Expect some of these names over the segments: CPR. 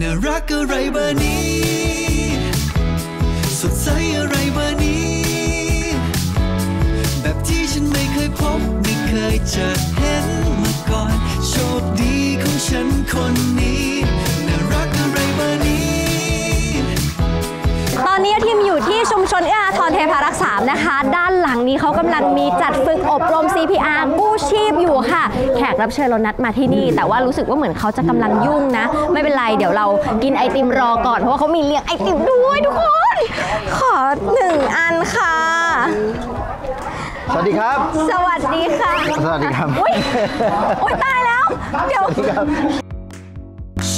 น่ารักอะไรบ้านี้สดใสอะไรบ้านี้แบบที่ฉันไม่เคยพบไม่เคยจะเห็นมาก่อนโชคดีของฉันคนนี้น่ารักอะไรบ้านี้ตอนนี้ทีมอยู่ที่ชุมชนเอื้ออาทรเทพารักษ์ 3นะคะด้านหลังนี้เขากำลังมีจัดฝึกอบรม CPR กู้ชีพอยู่ค่ะแขกรับเชิญเรานัดมาที่นี่แต่ว่ารู้สึกว่าเหมือนเขาจะกำลังยุ่งนะไม่เป็นไรเดี๋ยวเรากินไอติมรอก่อนเพราะว่าเขามีเลี้ยงไอติมด้วยทุกคนขอ1อันค่ะสวัสดีครับสวัสดีค่ะสวัสดีครับอุ้ยตายแล้วเดี๋ยว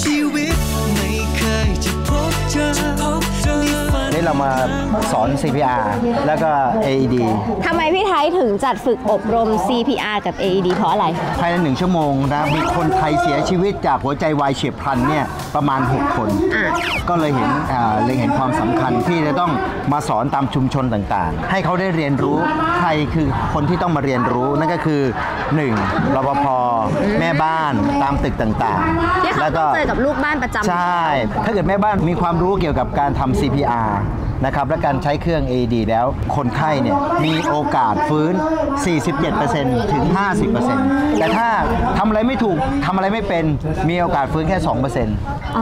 ชีวิตไม่เคยจะพบเจอนี่เรามาสอน CPR แล้วก็ AED ทำไมพี่ไทยถึงจัดฝึกอบรม CPR กับ AED เพราะอะไรภายใน1ชั่วโมงนะมีคนไทยเสียชีวิตจากหัวใจวายเฉียบพลันเนี่ยประมาณ6คนก็เลยเห็นความสำคัญที่จะต้องมาสอนตามชุมชนต่างๆให้เขาได้เรียนรู้ใครคือคนที่ต้องมาเรียนรู้นั่นก็คือ1รปภ.แม่บ้านตามตึกต่างๆแล้วก็เจอกับลูกบ้านประจำใช่ถ้าเกิดแม่บ้านมีความรู้เกี่ยวกับการทำ CPRนะครับและการใช้เครื่อง AED แล้วคนไข้เนี่ยมีโอกาสฟื้น 47% ถึง 50% แต่ถ้าทำอะไรไม่ถูกทำอะไรไม่เป็นมีโอกาสฟื้นแค่ 2%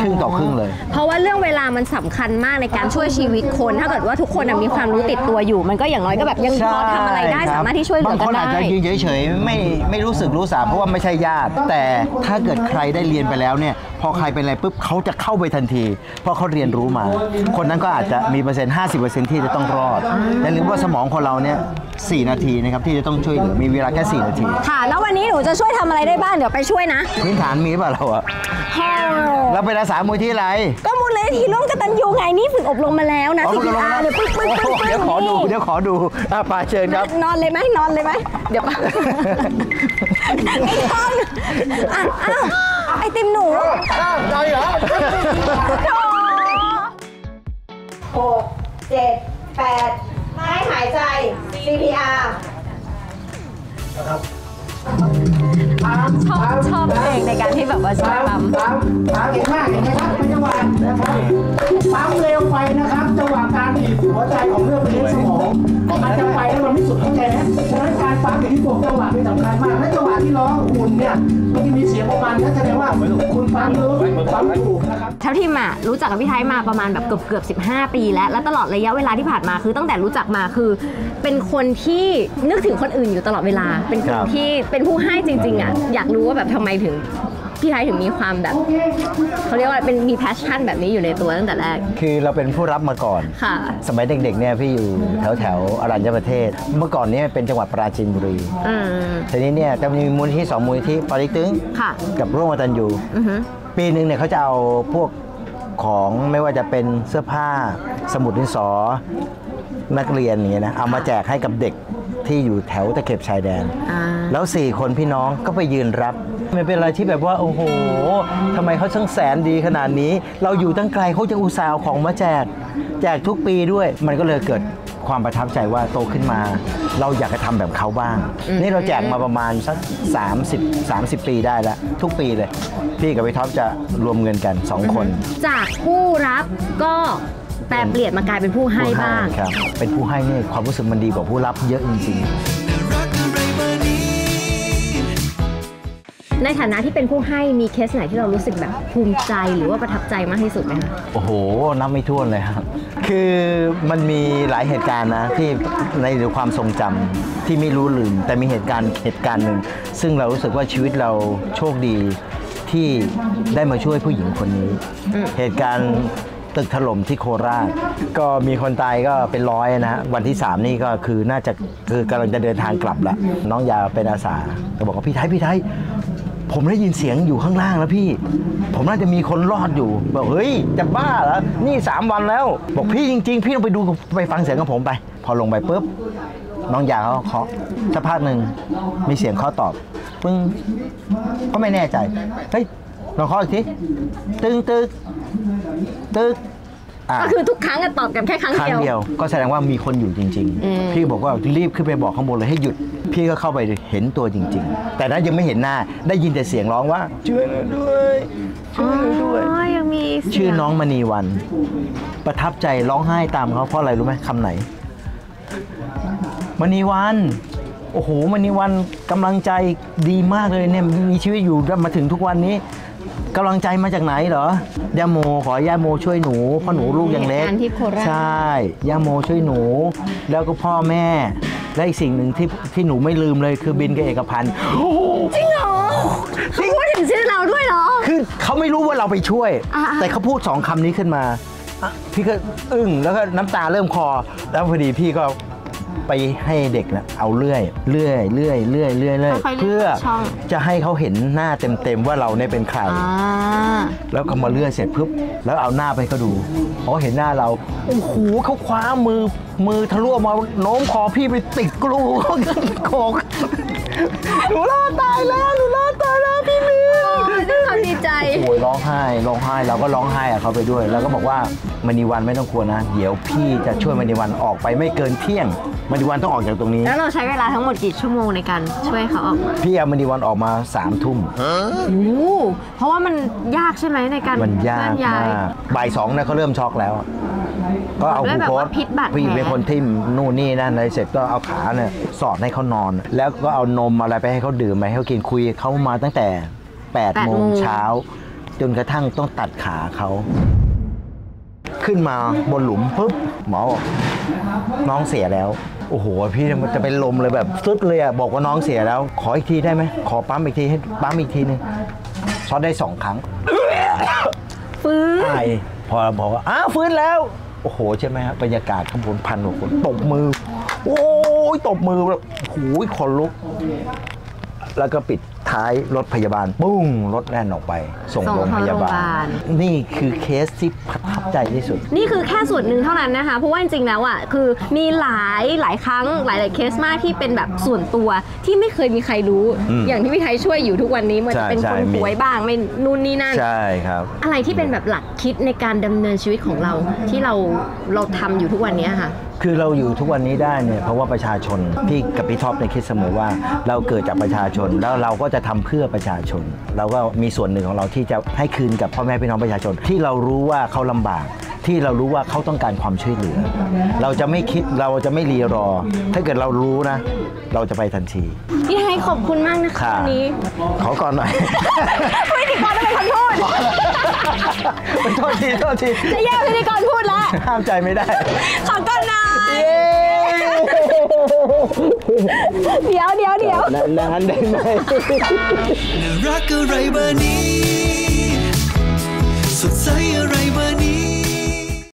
ครึ่งต่อครึ่งเลยเพราะว่าเรื่องเวลามันสำคัญมากในการช่วยชีวิตคนถ้าเกิดว่าทุกคนมีความรู้ติดตัวอยู่มันก็อย่างน้อยก็แบบยังพอทำอะไรได้สามารถที่ช่วยเหลือกันได้บางคนอาจจะยืนเฉยๆไม่รู้สึกรู้สาเพราะว่าไม่ใช่ญาติแต่ถ้าเกิดใครได้เรียนไปแล้วเนี่ยพอใครเป็นอะไรปุ๊บเขาจะเข้าไปทันทีเพราะเขาเรียนรู้มาคนนั้นก็อาจจะมี50% ที่จะต้องรอดอย่าลืมว่าสมองของเราเนี่ย4 นาทีนะครับที่จะต้องช่วยมีเวลาแค่4 นาทีค่ะแล้ววันนี้หนูจะช่วยทำอะไรได้บ้างเดี๋ยวไปช่วยนะพื้นฐานมีป่ะเราอะเราเป็นอาสามูลที่ไรก็มูลนิธิร่วมกตัญญูไงนี่ฝึกอบรมมาแล้วนะที่อาเนี่ยปึ๊บปึ๊บปึ๊บเดี๋ยวขอดูไปเชิญครับนอนเลยไหมเดี๋ยวไอติมหนูใจเหรอ6 7 8ให้หายใจ CPR ชอบเพลงในการที่แบบว่าช่วยปั๊มเก่งมากเห็นไหมครับเป็นจังหวะนะครับปั๊มเร็วไปนะครับจังหวะการบีบหัวใจของเลือดไปเลี้ยงสมองมันจะไปแล้วมันไม่สุดเข้าใจนะฉะนั้นการปั๊มอยู่ที่ตัวจังหวะเป็นสำคัญมากและจังหวะที่ร้องอุ่นเนี่ยมันจะมีเสียงประมาณนั้นแสดงว่าคุณปั๊มถูกนะครับเท่าที่มารู้จักกับพี่ไทยมาประมาณแบบเกือบ15 ปีแล้วและตลอดระยะเวลาที่ผ่านมาคือตั้งแต่รู้จักมาคือเป็นคนที่นึกถึงคนอื่นอยู่ตลอดเวลาเป็นคนที่เป็นผู้ให้จริงๆอ่ะอยากรู้ว่าแบบทำไมถึงพี่ไทยถึงมีความแบบเขาเรียกว่าเป็นมีแพชชั่นแบบนี้อยู่ในตัวตั้งแต่แรกคือเราเป็นผู้รับมาก่อนค่ะสมัยเด็กๆเนี่ยพี่อยู่แถวอรัญญประเทศเมื่อก่อนเนี่ยเป็นจังหวัดปราจีนบุรีทีนี้เนี่ยจะมีมูลนิธิ2 มูลนิธิปอเต็กตึ๊งกับร่วมกตัญญูปีหนึ่งเนี่ยเขาจะเอาพวกของไม่ว่าจะเป็นเสื้อผ้าสมุดดินสอนักเรียนอย่างเงี้ยนะเอามาแจกให้กับเด็กที่อยู่แถวตะเข็บชายแดนแล้ว4 คนพี่น้องก็ไปยืนรับมันเป็นอะไรที่แบบว่าโอ้โหทำไมเขาช่างแสนดีขนาดนี้เราอยู่ตั้งไกลเขาจะอุตส่าห์เอาของมาแจกทุกปีด้วยมันก็เลยเกิดความประทับใจว่าโตขึ้นมาเราอยากจะทำแบบเขาบ้างนี่เราแจกมาประมาณสัก30 ปีได้แล้วทุกปีเลยพี่กับพี่ท็อปจะรวมเงินกัน2 คนจากผู้รับก็แต่เปลี่ยนมากลายเป็นผู้ให้บ้างครับเป็นผู้ให้เนี่ยความรู้สึกมันดีกว่าผู้รับเยอะจริงๆในฐานะที่เป็นผู้ให้มีเคสไหนที่เรารู้สึกแบบภูมิใจหรือว่าประทับใจมากที่สุดไหมคะโอ้โหนับไม่ถ้วนเลยครับคือมันมีหลายเหตุการณ์นะที่ในความทรงจำที่ไม่รู้ลืมแต่มีเหตุการณ์หนึ่งซึ่งเรารู้สึกว่าชีวิตเราโชคดีที่ได้มาช่วยผู้หญิงคนนี้เหตุการณ์ตึกถล่มที่โคราชก็มีคนตายก็เป็น100นะฮะวันที่3นี่ก็คือน่าจะคือกำลังจะเดินทางกลับละน้องยาเป็นอาสาก็บอกว่าพี่ไทยผมได้ยินเสียงอยู่ข้างล่างแล้วพี่ผมน่าจะมีคนรอดอยู่บอกเฮ้ยจะบ้าเหรอนี่3 วันแล้วบอกพี่จริงๆพี่ต้องไปดูไปฟังเสียงของผมไปพอลงไปปุ๊บน้องยาเขาเคาะสักพักหนึ่งมีเสียงเคาะตอบปึ้งก็ไม่แน่ใจเฮ้ยลองเคาะอีกทีตึ๊ก ก็คือทุกครั้งตอบกันแค่ครั้งเดียวก็แสดงว่ามีคนอยู่จริงๆพี่บอกว่ารีบขึ้นไปบอกข้างบนเลยให้หยุดพี่ก็เข้าไปเห็นตัวจริงๆแต่นั้นยังไม่เห็นหน้าได้ยินแต่เสียงร้องว่าช่วยหนูด้วยช่วยหนูด้วยยังมีชื่อน้องมณีวรรณประทับใจร้องไห้ตามเขาเพราะอะไรรู้ไหมคำไหนมณีวรรณโอ้โหมณีวรรณกำลังใจดีมากเลยเนี่ยมีชีวิตอยู่มาถึงทุกวันนี้กำลังใจมาจากไหนเหรอย่าโมขอย่าโมช่วยหนูเพราะหนูลูกยังเล็กใช่ย่าโมช่วยหนูแล้วก็พ่อแม่และอีกสิ่งหนึ่งที่หนูไม่ลืมเลยคือบินกับเอกพันธ์จริงเหรอเขาพูดถึงชื่อเราด้วยเหรอคือเขาไม่รู้ว่าเราไปช่วยแต่เขาพูดสองคำนี้ขึ้นมาพี่ก็อึ้งแล้วก็น้ำตาเริ่มคอแล้วพอดีพี่ก็ไปให้เด็กนะเอาเรื่อยเพื่อจะให้เขาเห็นหน้าเต็มๆว่าเราเนี่ยเป็นใครแล้วก็มาเลื่อนเสร็จปุ๊บแล้วเอาหน้าไปเขาดูเขาเห็นหน้าเราโอ้โหเขาคว้ามือทะลุมาโน้มคอพี่ไปติดกลูโขกหนูรอดตายแล้วหนูรอดตายแล้วพี่มีด้วยความดีใจโอ้ยร้องไห้เราก็ร้องไห้เขาไปด้วยแล้วก็บอกว่ามณีวรรณไม่ต้องกลัวนะเดี๋ยวพี่จะช่วยมณีวรรณออกไปไม่เกินเที่ยงมณีวรรณต้องออกจากตรงนี้แล้วเราใช้เวลาทั้งหมดกี่ชั่วโมงในการช่วยเขาออกพี่เอามณีวรรณออกมา3 ทุ่มเพราะว่ามันยากใช่ไหมในการมันยากมากบ่าย 2เนี่ยเขาเริ่มช็อกแล้วก็เอาหูโค้ดพี่เป็นคนทิ่มนู่นนี่นั่นอะไรเสร็จก็เอาขาเนี่ยสอดให้เขานอนแล้วก็เอานมอะไรไปให้เขาดื่มไปให้เขากินคุยเขามาตั้งแต่8 โมงเช้าจนกระทั่งต้องตัดขาเขาขึ้นมาบนหลุมปุ๊บหมอบอกน้องเสียแล้วโอ้โหพี่จะเป็นลมเลยแบบสุดเลยอ่ะบอกว่าน้องเสียแล้วขออีกทีได้ไหมขอปั๊มอีกทีให้ปั๊มอีกทีนึงช็อตได้2 ครั้งฟื้นไอพอบอกว่าอ้าวฟื้นแล้วโอ้โหใช่ไหมครับบรรยากาศข้างบน1,000 กว่าคนตบมือโอ้ยตบมือแบบโอ้ยขนลุกแล้วก็ปิดท้ายรถพยาบาลปุ้งรถแล่นออกไปส่งโรงพยาบาลนี่คือเคสที่ประทับใจที่สุดนี่คือแค่ส่วนหนึ่งเท่านั้นนะคะเพราะว่าจริงๆแล้วอ่ะคือมีหลายครั้งหลายเคสมากที่เป็นแบบส่วนตัวที่ไม่เคยมีใครรู้อย่างที่พี่ไทยช่วยอยู่ทุกวันนี้มันจะเป็นคนป่วยบ้างไม่นู่นนี่นั่นใช่ครับอะไรที่เป็นแบบหลักคิดในการดำเนินชีวิตของเราที่เราทำอยู่ทุกวันนี้ค่ะคือเราอยู่ทุกวันนี้ได้เนี่ยเพราะว่าประชาชนพี่กับพี่ท็อปในคิดเสมอว่าเราเกิดจากประชาชนแล้วเราก็จะทำเพื่อประชาชนเราก็มีส่วนหนึ่งของเราที่จะให้คืนกับพ่อแม่พี่น้องประชาชนที่เรารู้ว่าเขาลำบากที่เรารู้ว่าเขาต้องการความช่วยเหลือเราจะไม่คิดเราจะไม่รีรอถ้าเกิดเรารู้นะเราจะไปทันทีพี่ไฮขอบคุณมากนะคะวันนี้ขอก่อนหน่อยไม่ติดก่อนไม่ขอโทษโทษทีจะแย่พิธีกรพูดละห้ามใจไม่ได้ขอก่อนนะเดี๋ยวนานได้ไหมรักอะไรเบอร์นี้สดใสอะไรเบอร์